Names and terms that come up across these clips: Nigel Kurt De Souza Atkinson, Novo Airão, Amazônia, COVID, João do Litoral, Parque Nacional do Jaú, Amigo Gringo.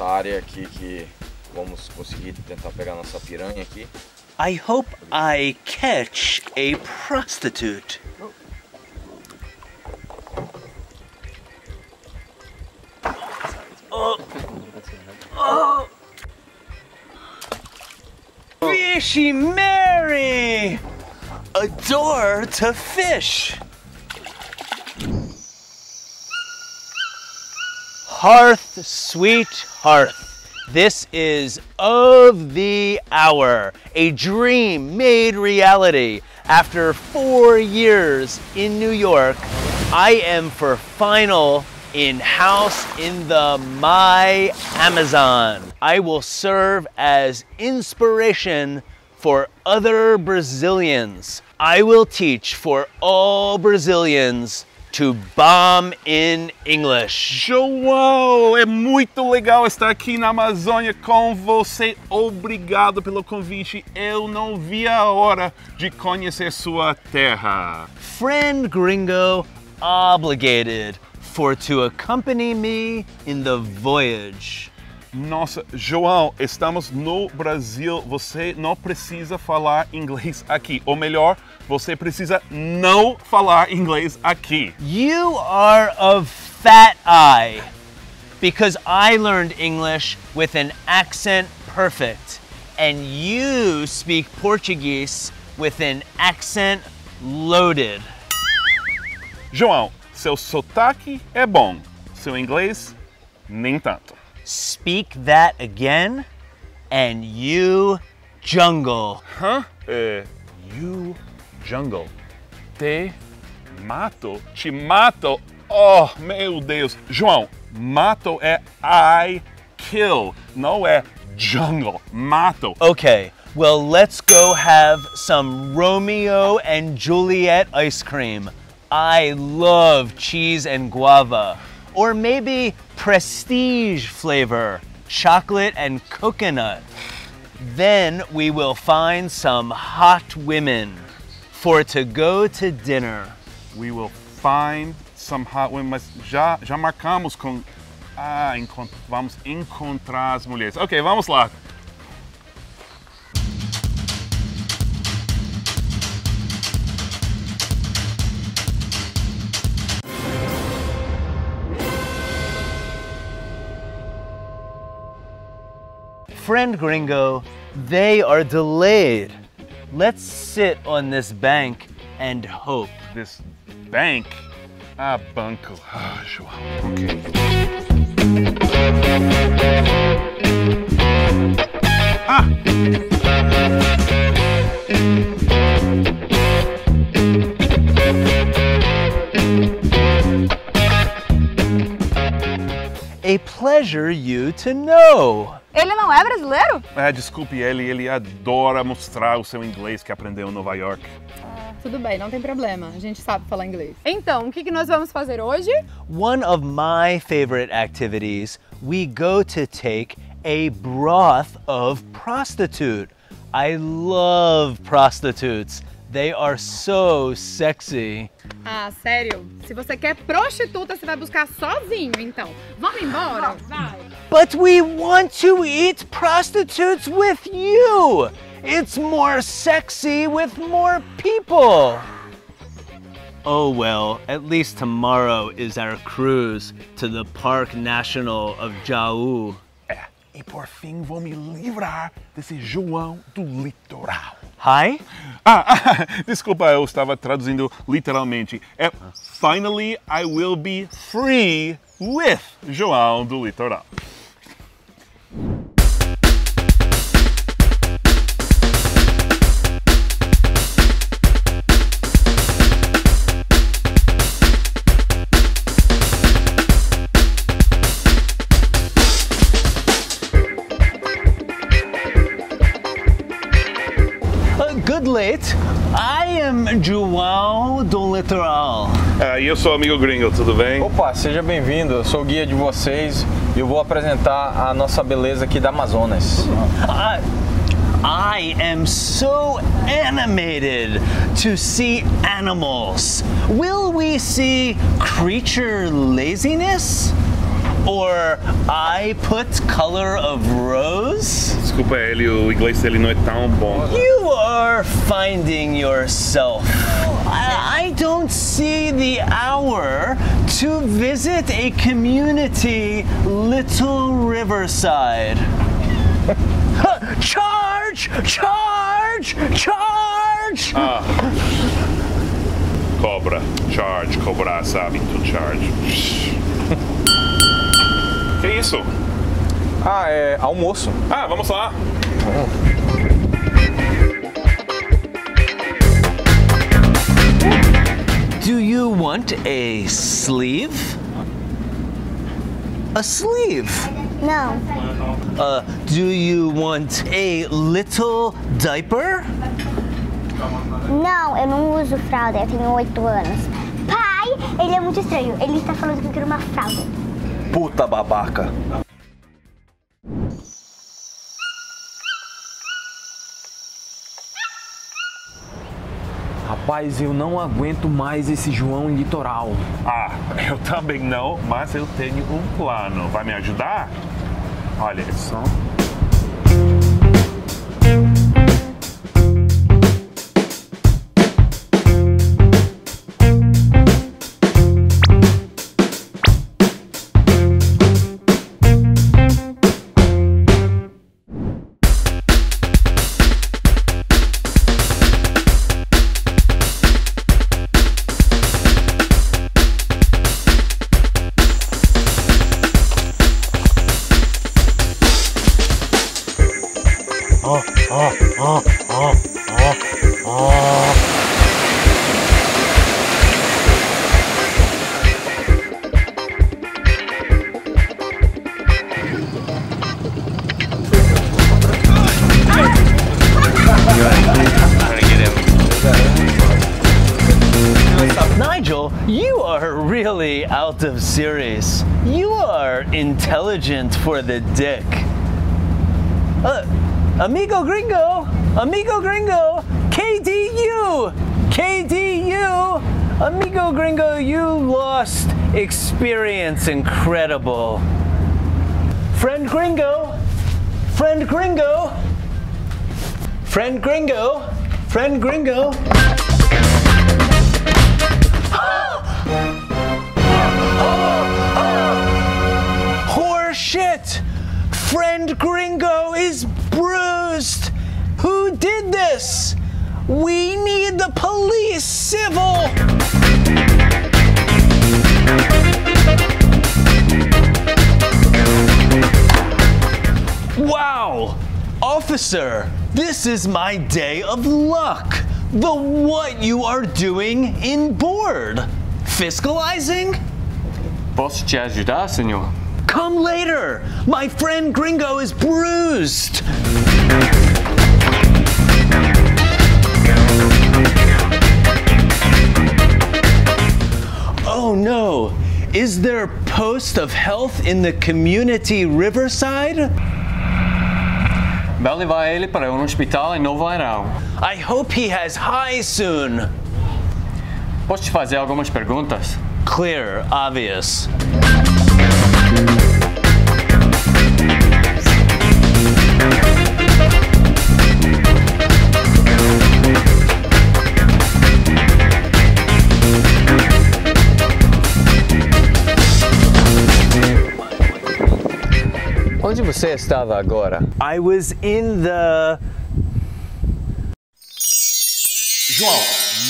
essa área aqui que vamos conseguir tentar pegar nossa piranha aqui. I hope I catch a prostitute. Oh. Oh. Fishy Mary! A door to fish! Hearth, sweet hearth, this is of the hour, a dream made reality. After 4 years in New York, I am for final in house in the My Amazon. I will serve as inspiration for other Brazilians. I will teach for all Brazilians to bomb in English. João, é muito legal estar aqui na Amazônia com você. Obrigado pelo convite. Eu não vi a hora de conhecer sua terra. Friend Gringo obligated for to accompany me in the voyage. Nossa, João, estamos no Brasil. Você não precisa falar inglês aqui. Ou melhor, você precisa não falar inglês aqui. You are of fat eye, because I learned English with an accent perfect, and you speak Portuguese with an accent loaded. João, seu sotaque é bom, seu inglês nem tanto. Speak that again, and you jungle. Huh? You jungle. Te mato, te mato. Oh, meu Deus. João, mato é I kill, não é jungle, mato. Okay, well, let's go have some Romeo and Juliet ice cream. I love cheese and guava. Or maybe prestige flavor, chocolate and coconut. Then we will find some hot women for to go to dinner. We will find some hot women, mas já marcamos com... Ah, vamos encontrar as mulheres. Ok, vamos lá. Friend Gringo, they are delayed. Let's sit on this bank and hope. This bank? Ah, banco. Ah, João. Okay. Ah! A pleasure you to know. Ele não é brasileiro? É, desculpe, ele adora mostrar o seu inglês que aprendeu em Nova York. Ah, tudo bem, não tem problema. A gente sabe falar inglês. Então, o que nós vamos fazer hoje? One of my favorite activities, we go to take a broth of prostitute. I love prostitutes. They are so sexy. Ah, sério? Se você quer prostituta, você vai buscar sozinho, então. Vamos embora? Vai. But we want to eat prostitutes with you. It's more sexy with more people. Oh well, at least tomorrow is our cruise to the Parque Nacional do Jaú. É, e por fim vou me livrar desse João do Litoral. Hi? Desculpa, eu estava traduzindo literalmente. É, finally, I will be free with João do Litoral. Good late. I am João do Litoral. E eu sou o Amigo Gringo, tudo bem? Opa, seja bem-vindo, eu sou o guia de vocês e eu vou apresentar a nossa beleza aqui da Amazonas. I am so animated to see animals. Will we see creature laziness? Or I put color of rose? Desculpa, ele, o inglês dele não é tão bom. You are finding yourself. I don't see the hour to visit a community, Little Riverside. Charge! Charge! Charge! Cobra. Charge. Cobrar, sabe? To charge. Que isso? Ah, é almoço. Ah, vamos lá. Do you want a sleeve? A sleeve? No. Do you want a little diaper? Não, eu não uso fralda, eu tenho 8 anos. Pai, ele é muito estranho, ele está falando que eu quero uma fralda. Puta babaca. Rapaz, eu não aguento mais esse João Litoral. Ah, eu também não, mas eu tenho um plano. Vai me ajudar? Olha, é só... Nigel, you are really out of series. You are intelligent for the dick. Amigo Gringo! Amigo Gringo! KDU! KDU! Amigo Gringo, you lost experience incredible. Friend Gringo! Friend Gringo! Friend Gringo! Friend Gringo! Horse shit! Friend Gringo is bruised! Who did this? We need the police civil! Wow! Officer, this is my day of luck! The what you are doing in board! Fiscalizing? Posso te ajudar, senhor? Come later! My friend Gringo is bruised! Oh no! Is there post of health in the community Riverside? Vai levar ele para hospital em Novo Airão. I hope he has high soon! Posso te fazer algumas perguntas? Clear, obvious. Onde você estava agora? I was in the... João,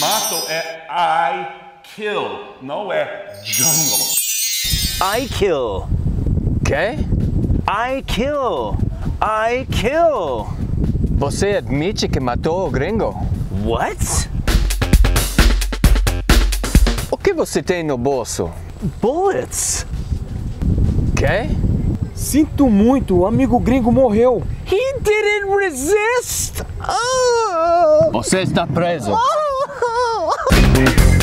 mato é I kill, não é jungle. I kill. Quê? I kill. I kill. Você admite que matou o gringo? What? O que você tem no bolso? Bullets. Quê? Sinto muito, o amigo gringo morreu. He didn't resist! Oh. Você está preso. Oh.